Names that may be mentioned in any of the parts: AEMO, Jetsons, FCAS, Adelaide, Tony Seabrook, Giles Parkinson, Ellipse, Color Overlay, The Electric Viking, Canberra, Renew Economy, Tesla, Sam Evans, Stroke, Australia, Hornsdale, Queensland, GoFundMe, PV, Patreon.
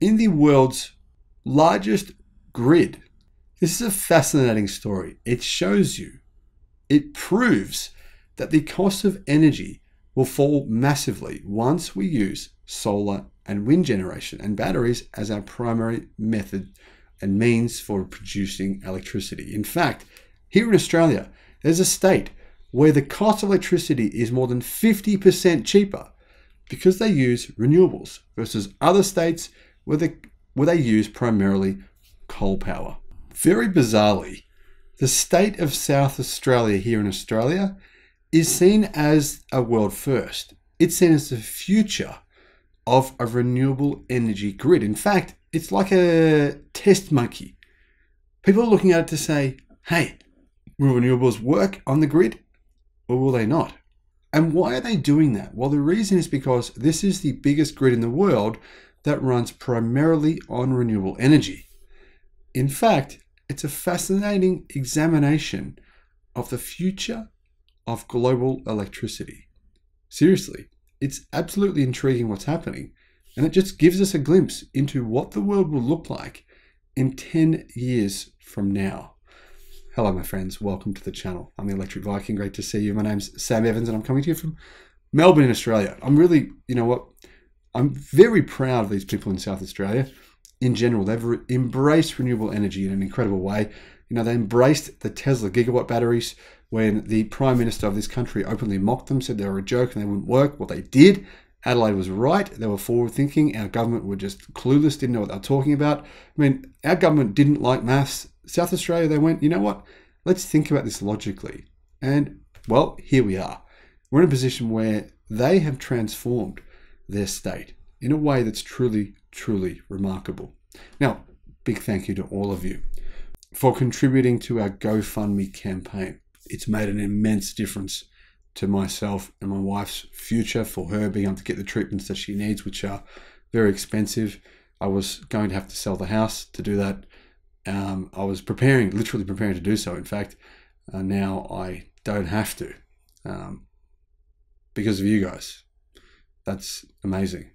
in the world's largest grid. This is a fascinating story. It shows you, it proves that the cost of energy will fall massively once we use solar and wind generation and batteries as our primary method and means for producing electricity. In fact, here in Australia, there's a state where the cost of electricity is more than 50% cheaper because they use renewables versus other states where they use primarily coal power. Very bizarrely, the state of South Australia here in Australia is seen as a world first. It's seen as the future of a renewable energy grid. In fact, it's like a test monkey. People are looking at it to say, hey, will renewables work on the grid or will they not? And why are they doing that? Well, the reason is because this is the biggest grid in the world that runs primarily on renewable energy. In fact, it's a fascinating examination of the future of global electricity. Seriously, it's absolutely intriguing what's happening, and it just gives us a glimpse into what the world will look like in 10 years from now. Hello, my friends. Welcome to the channel. I'm the Electric Viking. Great to see you. My name's Sam Evans, and I'm coming to you from Melbourne in Australia. I'm really, you know what? I'm very proud of these people in South Australia. In general, they've embraced renewable energy in an incredible way. You know, they embraced the Tesla gigawatt batteries when the Prime Minister of this country openly mocked them, said they were a joke and they wouldn't work. Well, they did. Adelaide was right. They were forward-thinking. Our government were just clueless, didn't know what they were talking about. I mean, our government didn't like maths. South Australia, they went, you know what? Let's think about this logically. And, well, here we are. We're in a position where they have transformed their state in a way that's truly, truly remarkable. Now, big thank you to all of you for contributing to our GoFundMe campaign. It's made an immense difference to myself and my wife's future, for her being able to get the treatments that she needs, which are very expensive. I was going to have to sell the house to do that. I was literally preparing to do so. In fact, now I don't have to because of you guys. That's amazing.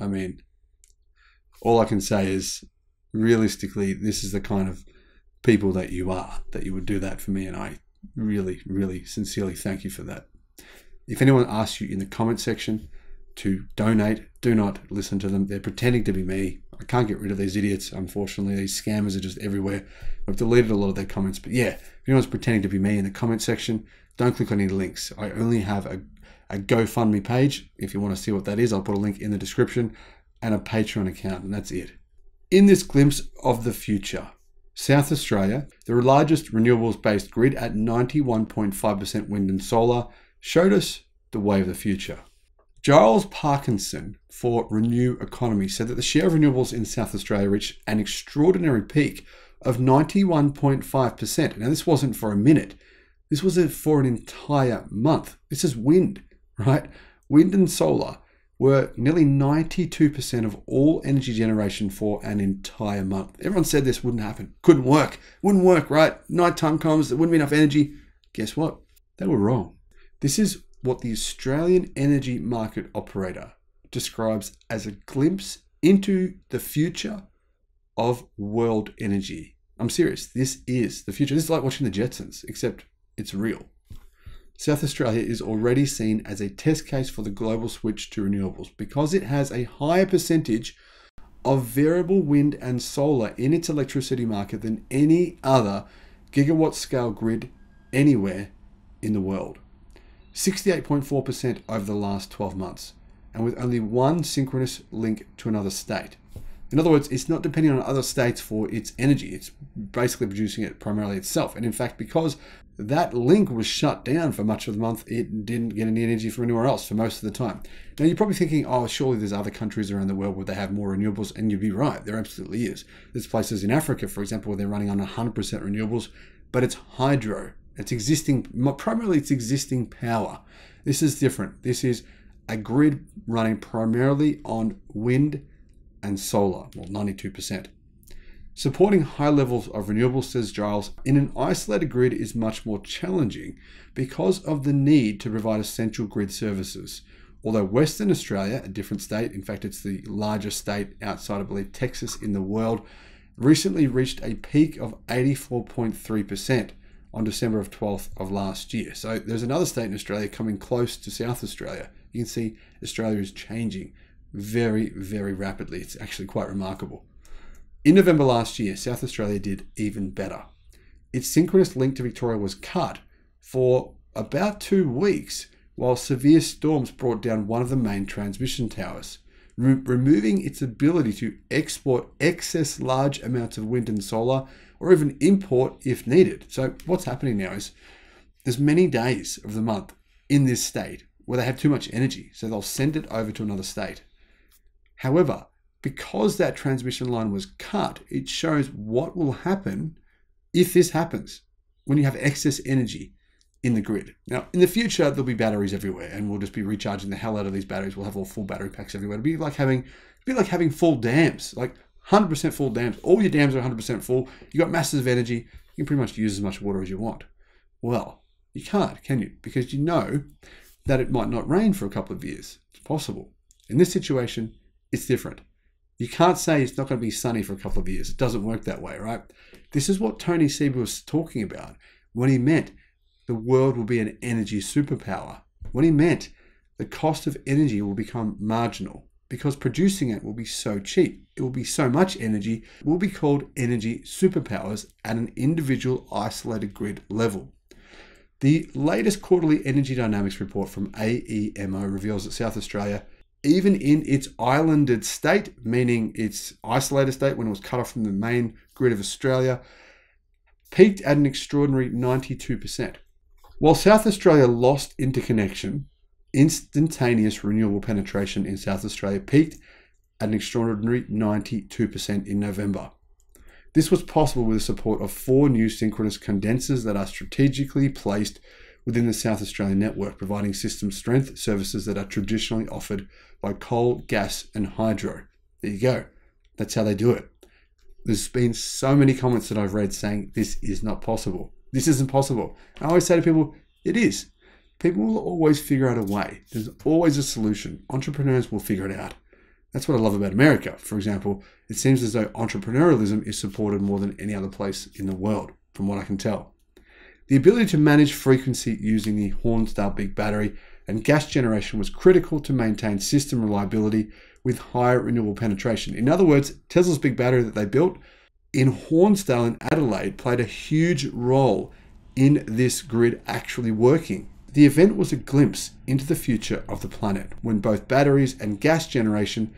I mean, all I can say is, realistically, this is the kind of people that you are, that you would do that for me, and I really, really sincerely thank you for that. If anyone asks you in the comment section to donate, do not listen to them. They're pretending to be me. I can't get rid of these idiots, unfortunately. These scammers are just everywhere. I've deleted a lot of their comments, but yeah, if anyone's pretending to be me in the comment section, don't click on any links. I only have a GoFundMe page. If you want to see what that is, I'll put a link in the description, and a Patreon account, and that's it. In this glimpse of the future, South Australia, the largest renewables-based grid at 91.5% wind and solar, showed us the way of the future. Giles Parkinson for Renew Economy said that the share of renewables in South Australia reached an extraordinary peak of 91.5%. Now, this wasn't for a minute. This was for an entire month. This is wind, right? Wind and solar were nearly 92% of all energy generation for an entire month. Everyone said this wouldn't happen, couldn't work, wouldn't work, right? Nighttime comes, there wouldn't be enough energy. Guess what? They were wrong. This is what the Australian Energy Market Operator describes as a glimpse into the future of world energy. I'm serious, this is the future. This is like watching the Jetsons, except it's real. South Australia is already seen as a test case for the global switch to renewables because it has a higher percentage of variable wind and solar in its electricity market than any other gigawatt scale grid anywhere in the world. 68.4% over the last 12 months, and with only one synchronous link to another state. In other words, it's not depending on other states for its energy. It's basically producing it primarily itself. And in fact, because that link was shut down for much of the month, it didn't get any energy from anywhere else for most of the time. Now, you're probably thinking, oh, surely there's other countries around the world where they have more renewables, and you'd be right. There absolutely is. There's places in Africa, for example, where they're running on 100% renewables, but it's hydro. It's existing, primarily it's existing power. This is different. This is a grid running primarily on wind and solar, well, 92%. Supporting high levels of renewables, says Giles, in an isolated grid is much more challenging because of the need to provide essential grid services. Although Western Australia, a different state, in fact, it's the largest state outside, I believe, Texas in the world, recently reached a peak of 84.3% on December of 12th of last year. So there's another state in Australia coming close to South Australia. You can see Australia is changing very, very rapidly. It's actually quite remarkable. In November last year, South Australia did even better. Its synchronous link to Victoria was cut for about 2 weeks while severe storms brought down one of the main transmission towers, removing its ability to export excess large amounts of wind and solar, or even import if needed. So what's happening now is there's many days of the month in this state where they have too much energy, so they'll send it over to another state. However, because that transmission line was cut, it shows what will happen if this happens, when you have excess energy in the grid. Now, in the future, there'll be batteries everywhere, and we'll just be recharging the hell out of these batteries. We'll have all full battery packs everywhere. It'll be like having, full dams, like 100% full dams. All your dams are 100% full. You've got masses of energy. You can pretty much use as much water as you want. Well, you can't, can you? Because you know that it might not rain for a couple of years. It's possible. In this situation, it's different. You can't say it's not going to be sunny for a couple of years. It doesn't work that way, right? This is what Tony Seabrook was talking about when he meant the world will be an energy superpower. When he meant the cost of energy will become marginal because producing it will be so cheap. It will be so much energy. It will be called energy superpowers at an individual isolated grid level. The latest quarterly energy dynamics report from AEMO reveals that South Australia, even in its islanded state, meaning its isolated state when it was cut off from the main grid of Australia, peaked at an extraordinary 92%. While South Australia lost interconnection, instantaneous renewable penetration in South Australia peaked at an extraordinary 92% in November. This was possible with the support of 4 new synchronous condensers that are strategically placed within the South Australian network, providing system strength services that are traditionally offered by coal, gas, and hydro. There you go. That's how they do it. There's been so many comments that I've read saying this is not possible. This isn't possible. And I always say to people, it is. People will always figure out a way. There's always a solution. Entrepreneurs will figure it out. That's what I love about America. For example, it seems as though entrepreneurialism is supported more than any other place in the world, from what I can tell. The ability to manage frequency using the Hornsdale big battery and gas generation was critical to maintain system reliability with higher renewable penetration. In other words, Tesla's big battery that they built in Hornsdale in Adelaide played a huge role in this grid actually working. The event was a glimpse into the future of the planet, when both batteries and gas generation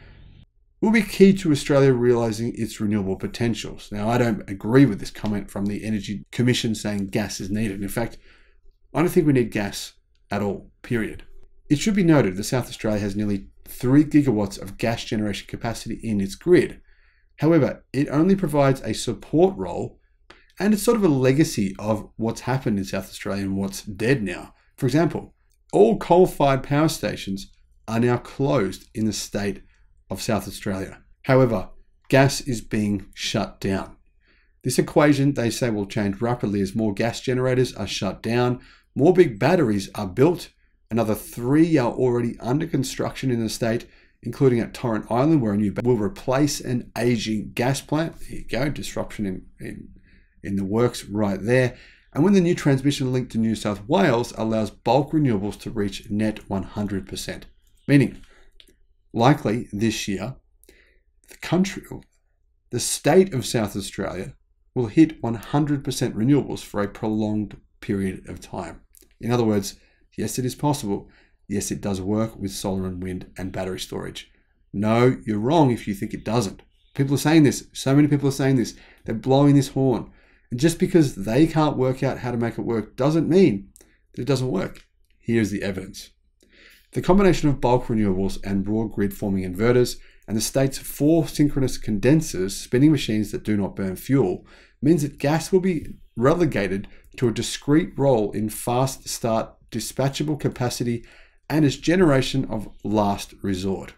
will be key to Australia realising its renewable potentials. Now, I don't agree with this comment from the Energy Commission saying gas is needed. In fact, I don't think we need gas at all, period. It should be noted that South Australia has nearly 3 gigawatts of gas generation capacity in its grid. However, it only provides a support role, and it's sort of a legacy of what's happened in South Australia and what's dead now. For example, all coal-fired power stations are now closed in the state of South Australia. However, gas is being shut down. This equation, they say, will change rapidly as more gas generators are shut down, more big batteries are built, another 3 are already under construction in the state, including at Torrent Island, where a new will replace an aging gas plant. There you go, disruption in the works right there. And when the new transmission link to New South Wales allows bulk renewables to reach net 100%, meaning likely this year, the state of South Australia will hit 100% renewables for a prolonged period of time. In other words, yes, it is possible. Yes, it does work with solar and wind and battery storage. No, you're wrong if you think it doesn't. People are saying this. So many people are saying this. They're blowing this horn. And just because they can't work out how to make it work doesn't mean that it doesn't work. Here's the evidence. The combination of bulk renewables and broad grid forming inverters and the state's 4 synchronous condensers, spinning machines that do not burn fuel, means that gas will be relegated to a discrete role in fast start, dispatchable capacity, and as generation of last resort,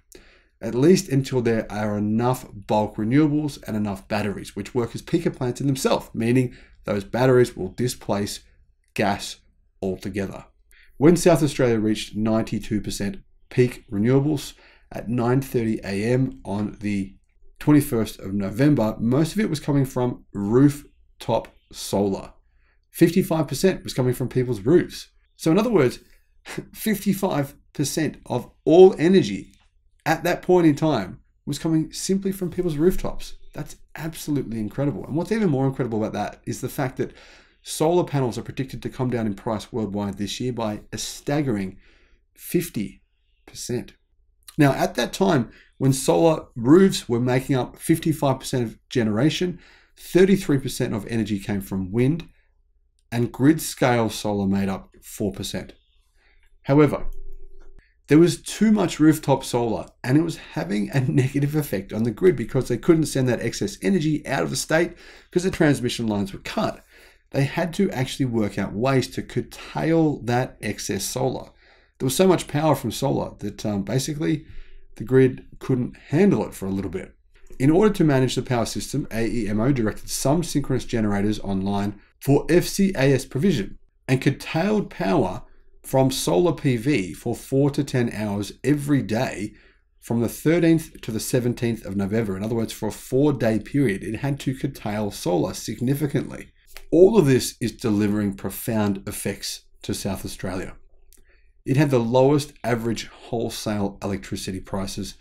at least until there are enough bulk renewables and enough batteries, which work as peaker plants in themselves, meaning those batteries will displace gas altogether. When South Australia reached 92% Peak Renewables at 9:30 a.m. on the 21st of November. Most of it was coming from rooftop solar. 55% was coming from people's roofs. So in other words, 55% of all energy at that point in time was coming simply from people's rooftops. That's absolutely incredible. And what's even more incredible about that is the fact that solar panels are predicted to come down in price worldwide this year by a staggering 50%. Now, at that time, when solar roofs were making up 55% of generation, 33% of energy came from wind, and grid-scale solar made up 4%. However, there was too much rooftop solar, and it was having a negative effect on the grid because they couldn't send that excess energy out of the state because the transmission lines were cut. They had to actually work out ways to curtail that excess solar. There was so much power from solar that basically the grid couldn't handle it for a little bit. In order to manage the power system, AEMO directed some synchronous generators online for FCAS provision and curtailed power from solar PV for 4 to 10 hours every day from the 13th to the 17th of November. In other words, for a 4-day period, it had to curtail solar significantly. All of this is delivering profound effects to South Australia. It had the lowest average wholesale electricity prices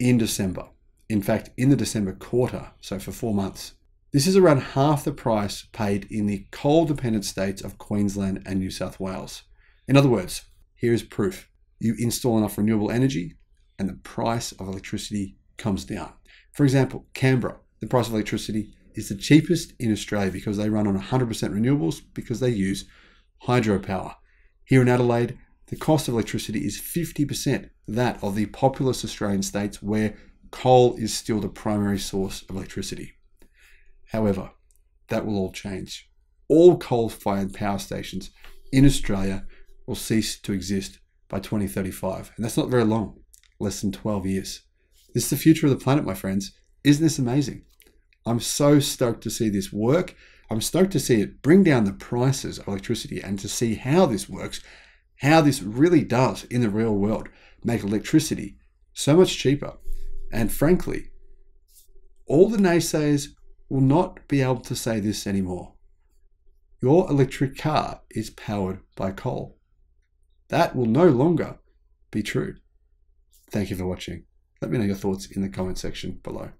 in December. In fact, in the December quarter, so for 4 months. This is around half the price paid in the coal-dependent states of Queensland and New South Wales. In other words, here is proof. You install enough renewable energy and the price of electricity comes down. For example, Canberra, the price of electricity is the cheapest in Australia because they run on 100% renewables because they use hydropower. Here in Adelaide, the cost of electricity is 50% that of the populous Australian states where coal is still the primary source of electricity. However, that will all change. All coal-fired power stations in Australia will cease to exist by 2035. And that's not very long, less than 12 years. This is the future of the planet, my friends. Isn't this amazing? I'm so stoked to see this work. I'm stoked to see it bring down the prices of electricity and to see how this works, how this really does in the real world make electricity so much cheaper. And frankly, all the naysayers will not be able to say this anymore. Your electric car is powered by coal. That will no longer be true. Thank you for watching. Let me know your thoughts in the comment section below.